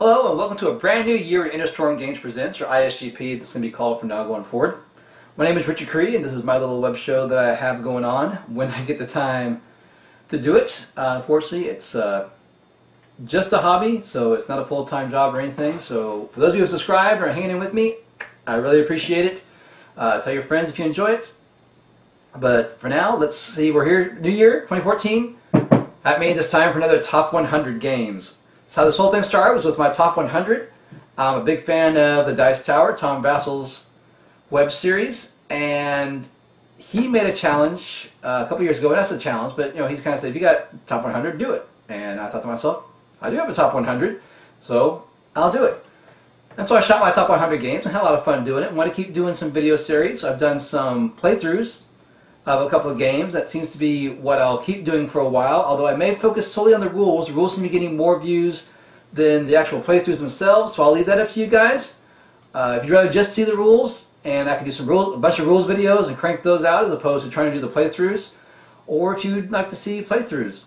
Hello and welcome to a brand new year at Inner Storm Games Presents, or ISGP as it's going to be called from now going forward. My name is Richard Cree and this is my little web show that I have going on when I get the time to do it. Unfortunately, it's just a hobby, so it's not a full-time job or anything. So for those of you who have subscribed or are hanging in with me, I really appreciate it. Tell your friends if you enjoy it. But for now, let's see, we're here, New Year, 2014. That means it's time for another Top 100 Games. So this whole thing started was with my Top 100. I'm a big fan of the Dice Tower, Tom Vassel's web series, and he made a challenge a couple years ago. And that's a challenge, but you know, he's kind of said, if you got Top 100, do it. And I thought to myself, I do have a Top 100, so I'll do it. And so I shot my Top 100 games and had a lot of fun doing it. I want to keep doing some video series. I've done some playthroughs of a couple of games. That seems to be what I'll keep doing for a while, although I may focus solely on the rules. The rules seem to be getting more views than the actual playthroughs themselves, so I'll leave that up to you guys. If you'd rather just see the rules, and I can do some a bunch of rules videos and crank those out as opposed to trying to do the playthroughs, or if you'd like to see playthroughs,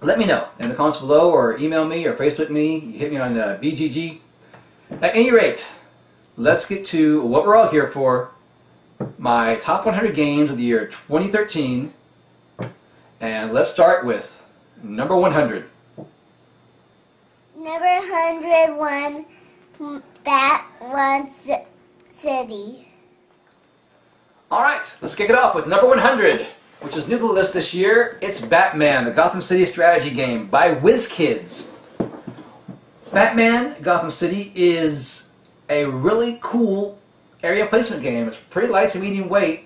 let me know in the comments below, or email me, or Facebook me. You hit me on BGG. At any rate, let's get to what we're all here for. My top 100 games of the year 2013, and let's start with number 100. Number 101, Batman Gotham City. Alright, let's kick it off with number 100, which is new to the list this year. It's Batman, the Gotham City strategy game by WizKids. Batman Gotham City is a really cool area placement game. It's pretty light to medium weight,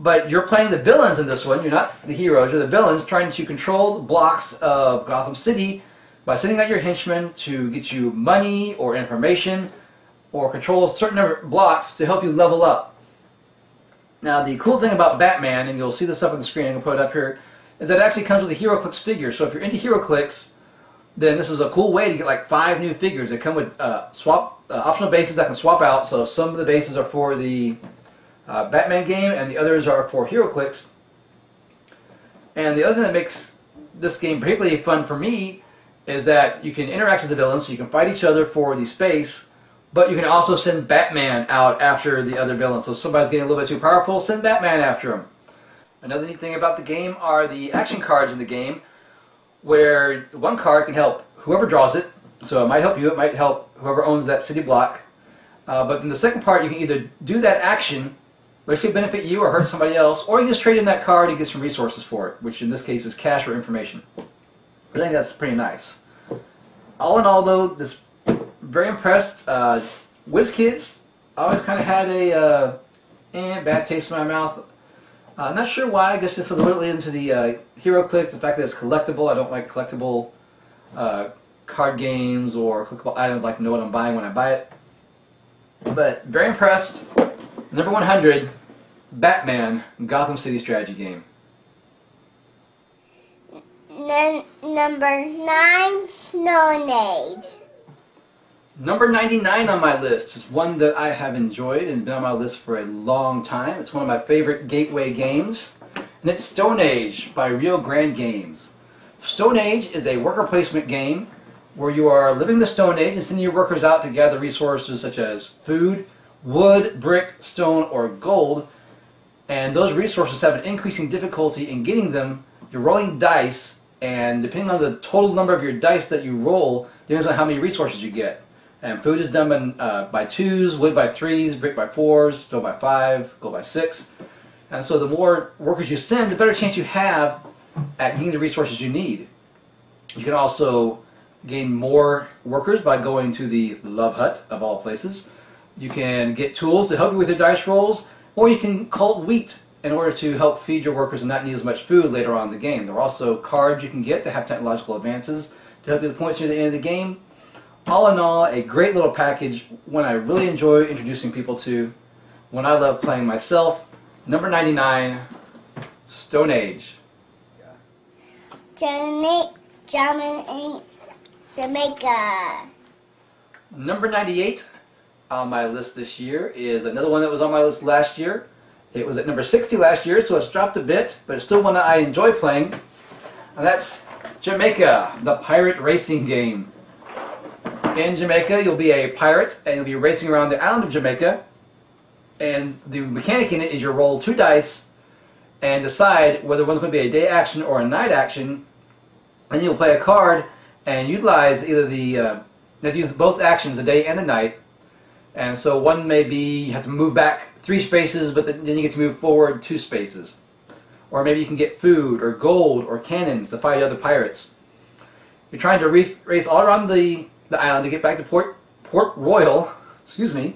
but you're playing the villains in this one. You're not the heroes, you're the villains, trying to control the blocks of Gotham City by sending out your henchmen to get you money or information or control certain number of blocks to help you level up. Now the cool thing about Batman, and you'll see this up on the screen, I'm going to put it up here, is that it actually comes with a HeroClix figure. So if you're into HeroClix, then this is a cool way to get like 5 new figures. They come with optional bases that can swap out, so some of the bases are for the Batman game and the others are for HeroClix. And the other thing that makes this game particularly fun for me is that you can interact with the villains, so you can fight each other for the space, but you can also send Batman out after the other villains. So if somebody's getting a little bit too powerful, send Batman after him. Another neat thing about the game are the action cards in the game, where one card can help whoever draws it, so it might help you, it might help whoever owns that city block. But in the second part, you can either do that action, which could benefit you or hurt somebody else, or you just trade in that card and get some resources for it, which in this case is cash or information. I think that's pretty nice. All in all, though, this very impressed. WizKids always kind of had a bad taste in my mouth. I'm not sure why. I guess this is a little into the HeroClix, the fact that it's collectible. I don't like collectible card games or clickable items. I like to know what I'm buying when I buy it. But very impressed. Number 100, Batman Gotham City strategy game. Number 9, Stone Age. Number 99 on my list is one that I have enjoyed and been on my list for a long time. It's one of my favorite gateway games, and it's Stone Age by Rio Grande Games. Stone Age is a worker placement game where you are living the Stone Age and sending your workers out to gather resources such as food, wood, brick, stone, or gold, and those resources have an increasing difficulty in getting them. You're rolling dice, and depending on the total number of your dice that you roll, depends on how many resources you get. And food is done by 2s, wood by 3s, brick by 4s, stone by 5, gold by 6. And so the more workers you send, the better chance you have at getting the resources you need. You can also gain more workers by going to the Love Hut, of all places. You can get tools to help you with your dice rolls, or you can cull wheat in order to help feed your workers and not need as much food later on in the game. There are also cards you can get that have technological advances to help you with points near the end of the game. All in all, a great little package, one I really enjoy introducing people to, one I love playing myself. Number 99, Stone Age. Jamaica. Number 98 on my list this year is another one that was on my list last year. It was at number 60 last year, so it's dropped a bit, but it's still one that I enjoy playing, and that's Jamaica, the pirate racing game. In Jamaica, you'll be a pirate, and you'll be racing around the island of Jamaica, and the mechanic in it is you roll two dice and decide whether one's going to be a day action or a night action, and you'll play a card and utilize either the... They've used both actions, the day and the night, and so one may be you have to move back 3 spaces, but then you get to move forward 2 spaces. Or maybe you can get food, or gold, or cannons to fight other pirates. You're trying to race all around the island to get back to Port Royal, excuse me,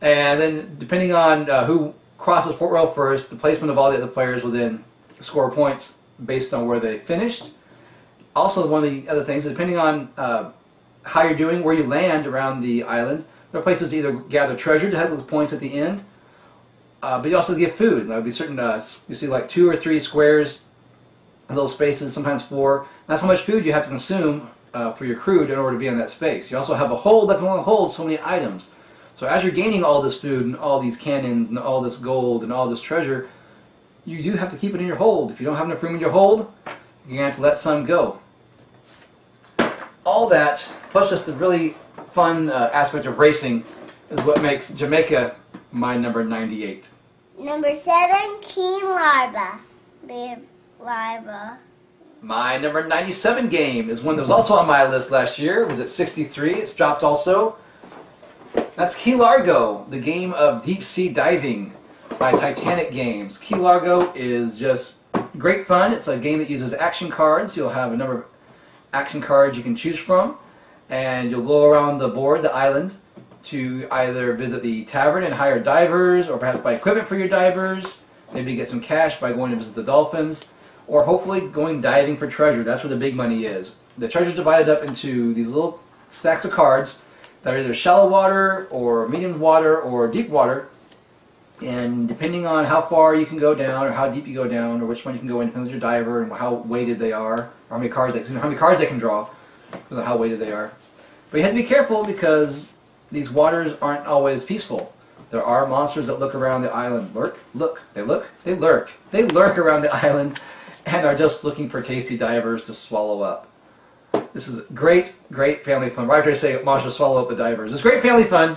and then depending on who crosses Port Royal first, the placement of all the other players will then score points based on where they finished. Also, one of the other things, depending on how you're doing, where you land around the island. There are places to either gather treasure to help with points at the end, but you also get food. There'll be certain, you see like 2 or 3 squares, little spaces, sometimes 4. And that's how much food you have to consume for your crew in order to be in that space. You also have a hold that can only hold so many items. So as you're gaining all this food and all these cannons and all this gold and all this treasure, you do have to keep it in your hold. If you don't have enough room in your hold, you're going to have to let some go. All that, plus just the really fun aspect of racing, is what makes Jamaica my number 98. Number 7, Key Largo. My number 97 game is one that was also on my list last year. It was at 63. It's dropped also. That's Key Largo, the game of deep sea diving by Titanic Games. Key Largo is just great fun. It's a game that uses action cards. You'll have a number of action cards you can choose from, and you'll go around the board, the island, to either visit the tavern and hire divers, or perhaps buy equipment for your divers, maybe get some cash by going to visit the dolphins, or hopefully going diving for treasure. That's where the big money is. The treasure is divided up into these little stacks of cards that are either shallow water, or medium water, or deep water, and depending on how far you can go down, or how deep you go down, or which one you can go in, depends on your diver, and how weighted they are, or how many cards they can draw, depends on how weighted they are. But you have to be careful because these waters aren't always peaceful. There are monsters that look around the island. They lurk. They lurk around the island and are just looking for tasty divers to swallow up. This is great, great family fun. Why did I say monsters swallow up the divers? It's great family fun.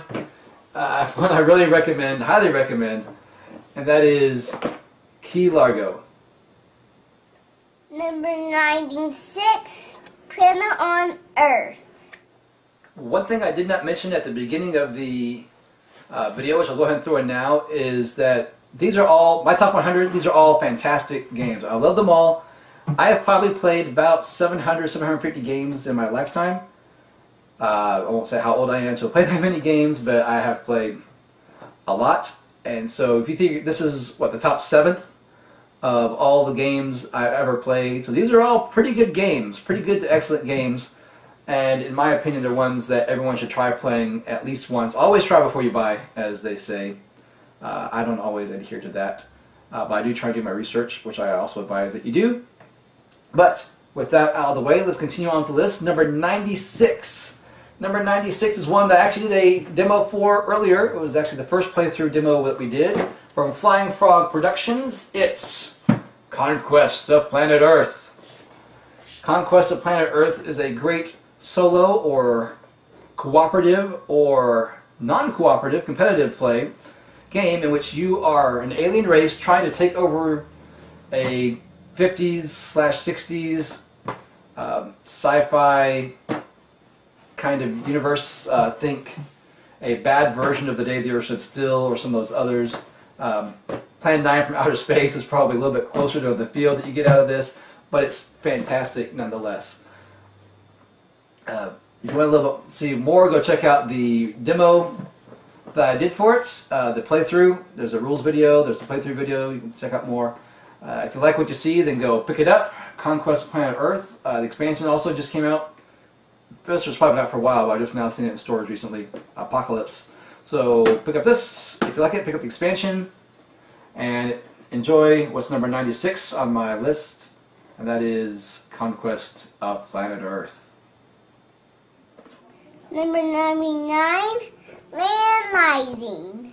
One I really recommend, highly recommend, and that is Key Largo. Number 96, Catan on Earth. One thing I did not mention at the beginning of the video, which I'll go ahead and throw in now, is that these are all, my top 100, these are all fantastic games. I love them all. I have probably played about 700, 750 games in my lifetime. I won't say how old I am to play that many games, but I have played a lot. And so if you think this is, what, the top 7th of all the games I've ever played. So these are all pretty good games, pretty good to excellent games. And in my opinion, they're ones that everyone should try playing at least once. Always try before you buy, as they say. I don't always adhere to that, but I do try to do my research, which I also advise that you do. But with that out of the way, let's continue on with the list. Number 96. Number 96 is one that I actually did a demo for earlier. It was actually the first playthrough demo that we did from Flying Frog Productions. It's Conquest of Planet Earth. Conquest of Planet Earth is a great solo or cooperative or non-cooperative competitive play game in which you are an alien race trying to take over a 50s/60s sci-fi kind of universe. Think a bad version of The Day the Earth Stood Still or some of those others. Plan 9 from Outer Space is probably a little bit closer to the feel that you get out of this, but it's fantastic nonetheless. If you want to see more, go check out the demo that I did for it, the playthrough. There's a rules video, there's a playthrough video, you can check out more. If you like what you see, then go pick it up. Conquest of Planet Earth. The expansion also just came out. This was probably not for a while, but I've just now seen it in stores recently. Apocalypse. So pick up this. If you like it, pick up the expansion. And enjoy what's number 96 on my list, and that is Conquest of Planet Earth. Number 99, Landlighting.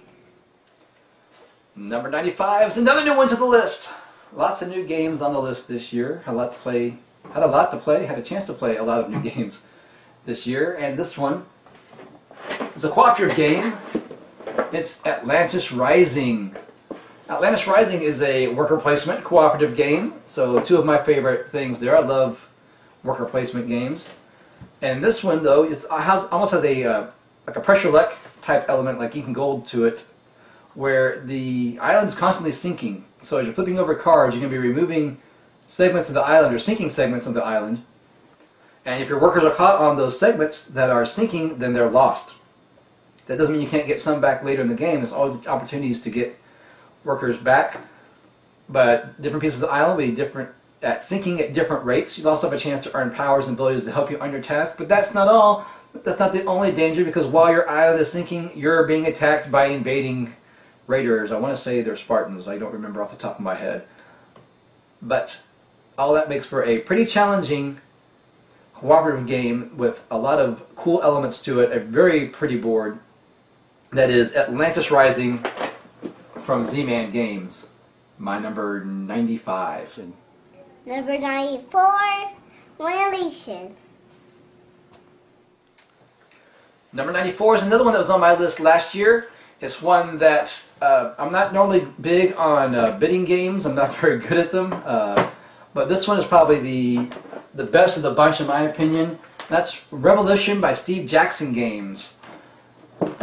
Number 95 is another new one to the list. Lots of new games on the list this year. Had a lot to play, had a chance to play a lot of new games. this year, and this one is a cooperative game. It's Atlantis Rising. Atlantis Rising is a worker placement cooperative game, so two of my favorite things there. I love worker placement games. And this one, though, it almost has a like a pressure luck type element, like Ink and Gold to it, where the island's constantly sinking. So as you're flipping over cards, you're going to be removing segments of the island, or sinking segments of the island. And if your workers are caught on those segments that are sinking, then they're lost. That doesn't mean you can't get some back later in the game. There's always opportunities to get workers back, but different pieces of the island will be different at sinking at different rates. You'll also have a chance to earn powers and abilities to help you on your task, but that's not all. That's not the only danger, because while your island is sinking, you're being attacked by invading raiders. I want to say they're Spartans. I don't remember off the top of my head. But all that makes for a pretty challenging cooperative game with a lot of cool elements to it. A very pretty board. That is Atlantis Rising from Z-Man Games. My number 95. Number 94, Revolution. Number 94 is another one that was on my list last year. It's one that I'm not normally big on bidding games. I'm not very good at them. But this one is probably the best of the bunch in my opinion. That's Revolution by Steve Jackson Games.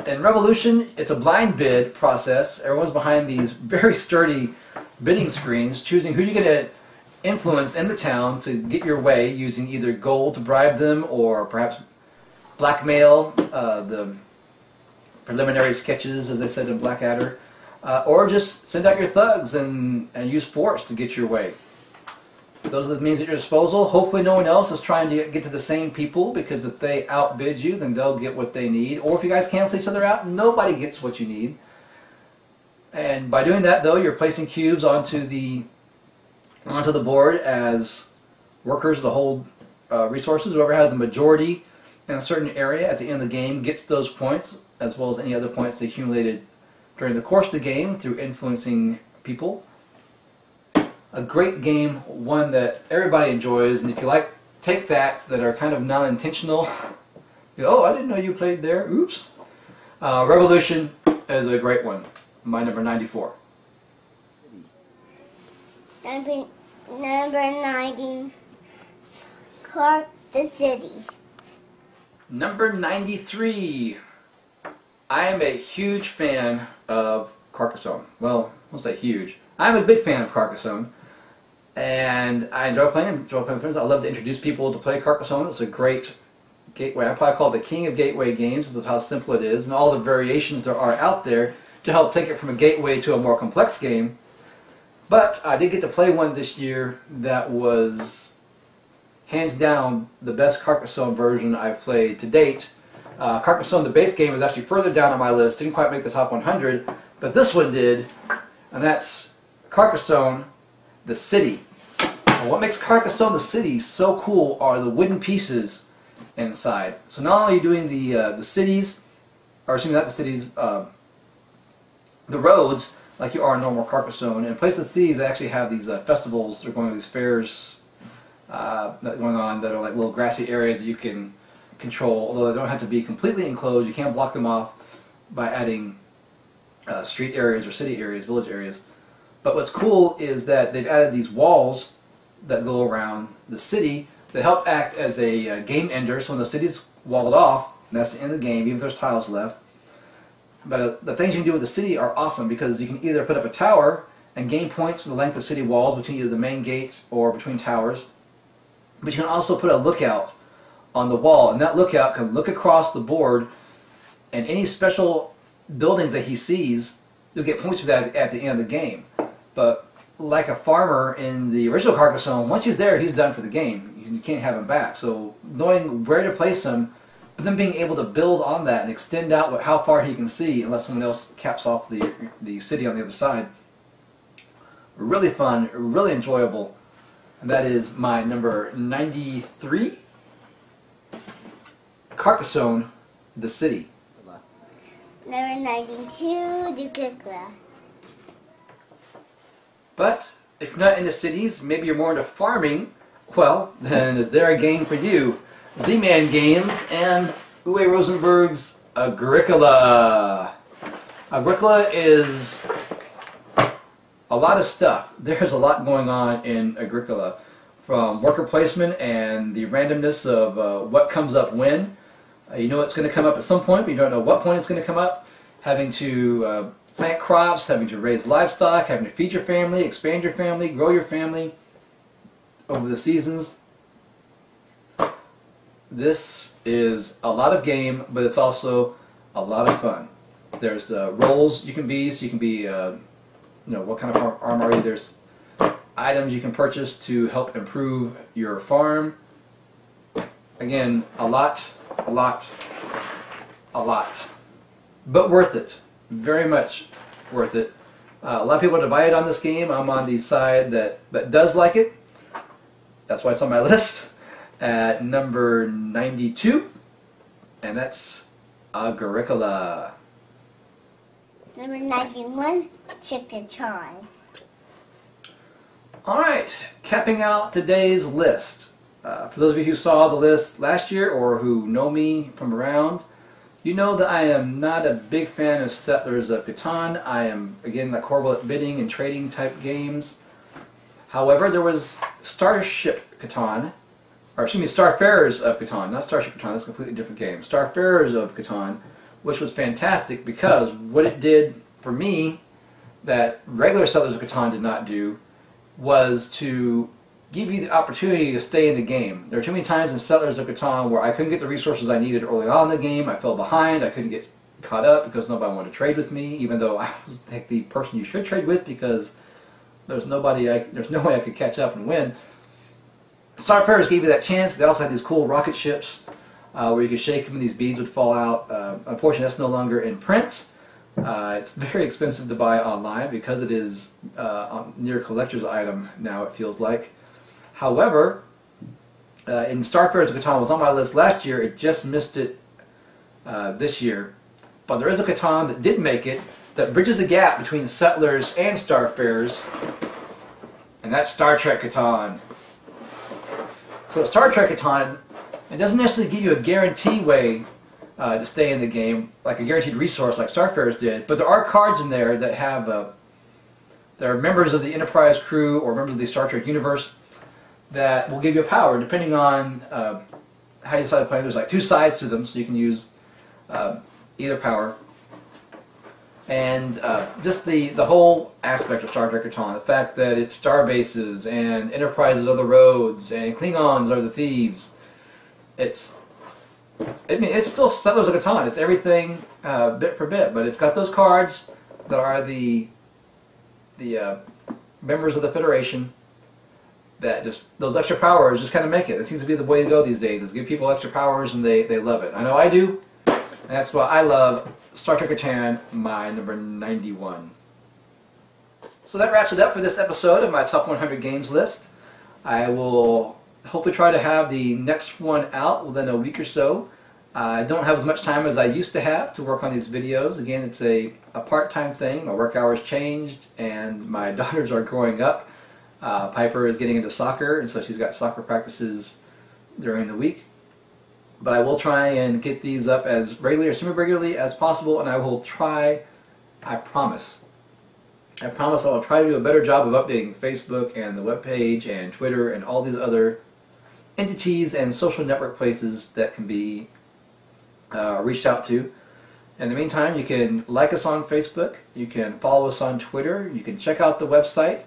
And Revolution, it's a blind bid process. Everyone's behind these very sturdy bidding screens, choosing who you're going to influence in the town to get your way, using either gold to bribe them or perhaps blackmail the preliminary sketches, as they said in Blackadder, or just send out your thugs and use force to get your way. Those are the means at your disposal. Hopefully no one else is trying to get to the same people, because if they outbid you, then they'll get what they need. Or if you guys cancel each other out, nobody gets what you need. And by doing that, though, you're placing cubes onto the board as workers to hold resources. Whoever has the majority in a certain area at the end of the game gets those points, as well as any other points they accumulated during the course of the game through influencing people. A great game, one that everybody enjoys, and if you like take that that are kind of non-intentional, you go, oh, I didn't know you played there, oops. Revolution is a great one, my number 94. Number 90, Carcassonne: The City. Number 93. I am a huge fan of Carcassonne. Well, I won't say huge. I'm a big fan of Carcassonne. And I enjoy playing with friends. I love to introduce people to play Carcassonne. It's a great gateway. I probably call it the king of gateway games because of how simple it is and all the variations there are out there to help take it from a gateway to a more complex game. But I did get to play one this year that was hands down the best Carcassonne version I've played to date. Carcassonne, the base game, was actually further down on my list. Didn't quite make the top 100, but this one did, and that's Carcassonne, the City. And what makes Carcassonne, the City so cool are the wooden pieces inside. So not only are you doing the cities, or excuse me, not the cities, the roads, like you are in normal Carcassonne, and in place of the cities, they actually have these festivals. They're going to these fairs going on that are like little grassy areas that you can control, although they don't have to be completely enclosed. You can block them off by adding street areas or city areas, village areas. But what's cool is that they've added these walls that go around the city that help act as a game ender. So when the city's walled off, and that's the end of the game, even if there's tiles left. But the things you can do with the city are awesome, because you can either put up a tower and gain points for the length of city walls between either the main gate or between towers. But you can also put a lookout on the wall, and that lookout can look across the board, and any special buildings that he sees, you'll get points for that at the end of the game. But like a farmer in the original Carcassonne, once he's there, he's done for the game. You can't have him back. So knowing where to place him, but then being able to build on that and extend out how far he can see, unless someone else caps off the city on the other side. Really fun, really enjoyable, and that is my number 93. Carcassonne, the City. Number 92, Agricola. But if you're not into cities, maybe you're more into farming, well, then is there a game for you? Z-Man Games, and Uwe Rosenberg's Agricola. Agricola is a lot of stuff. There's a lot going on in Agricola, from worker placement and the randomness of what comes up when. You know it's going to come up at some point, but you don't know what point it's going to come up. Having to plant crops, having to raise livestock, having to feed your family, expand your family, grow your family over the seasons. This is a lot of game, but it's also a lot of fun. There's roles you can be, so you can be, you know, what kind of farm are you? There's items you can purchase to help improve your farm. Again, a lot. But worth it. Very much worth it. A lot of people are divided on this game. I'm on the side that does like it. That's why it's on my list at number 92, and that's Agricola. Number 91, Chicken Charm. All right, capping out today's list. For those of you who saw the list last year or who know me from around, you know that I am not a big fan of Settlers of Catan. I am, again, like horrible at bidding and trading type games. However, there was Starfarers of Catan, not Starship Catan, that's a completely different game. Starfarers of Catan, which was fantastic because what it did for me that regular Settlers of Catan did not do was to give you the opportunity to stay in the game. There were too many times in Settlers of Catan where I couldn't get the resources I needed early on in the game, I fell behind, I couldn't get caught up because nobody wanted to trade with me, even though I was like the person you should trade with because there's no way I could catch up and win. Starfarers gave you that chance. They also had these cool rocket ships where you could shake them and these beads would fall out. Unfortunately, that's no longer in print. It's very expensive to buy online because it is near collector's item now, it feels like. However, in Starfarers of Catan was on my list last year. It just missed it this year. But there is a Catan that did make it that bridges the gap between Settlers and Starfarers, and that's Star Trek Catan. So Star Trek Catan, it doesn't necessarily give you a guaranteed way to stay in the game, like a guaranteed resource like Starfarers did, but there are cards in there that have, there are members of the Enterprise crew or members of the Star Trek universe that will give you a power depending on how you decide to play. There's like two sides to them, so you can use either power. And just the whole aspect of Star Trek Catan, the fact that it's star bases and Enterprises are the roads and Klingons are the thieves. It's still Settlers of Catan. It's everything bit for bit, but it's got those cards that are the members of the Federation. That just those extra powers just kind of make it. It seems to be the way to go these days. Is give people extra powers and they love it. I know I do. And that's why I love Star Trek Catan, my number 91. So that wraps it up for this episode of my Top 100 Games list. I will hopefully try to have the next one out within a week or so. I don't have as much time as I used to have to work on these videos. Again, it's a part-time thing. My work hours changed and my daughters are growing up. Piper is getting into soccer, and so she's got soccer practices during the week. But I will try and get these up as regularly or semi-regularly as possible, and I will try, I promise I will try to do a better job of updating Facebook and the webpage and Twitter and all these other entities and social network places that can be reached out to. In the meantime, you can like us on Facebook, you can follow us on Twitter, you can check out the website,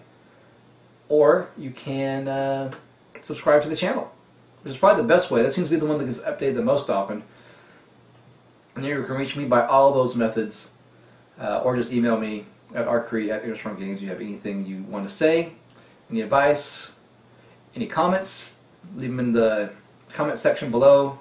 or you can subscribe to the channel, which is probably the best way. That seems to be the one that gets updated the most often. And you can reach me by all those methods, or just email me at rcree@InnerStormGames if you have anything you want to say, any advice, any comments, leave them in the comment section below.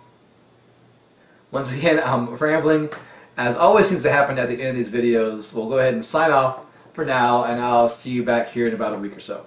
Once again, I'm rambling, as always seems to happen at the end of these videos. We'll go ahead and sign off for now, and I'll see you back here in about a week or so.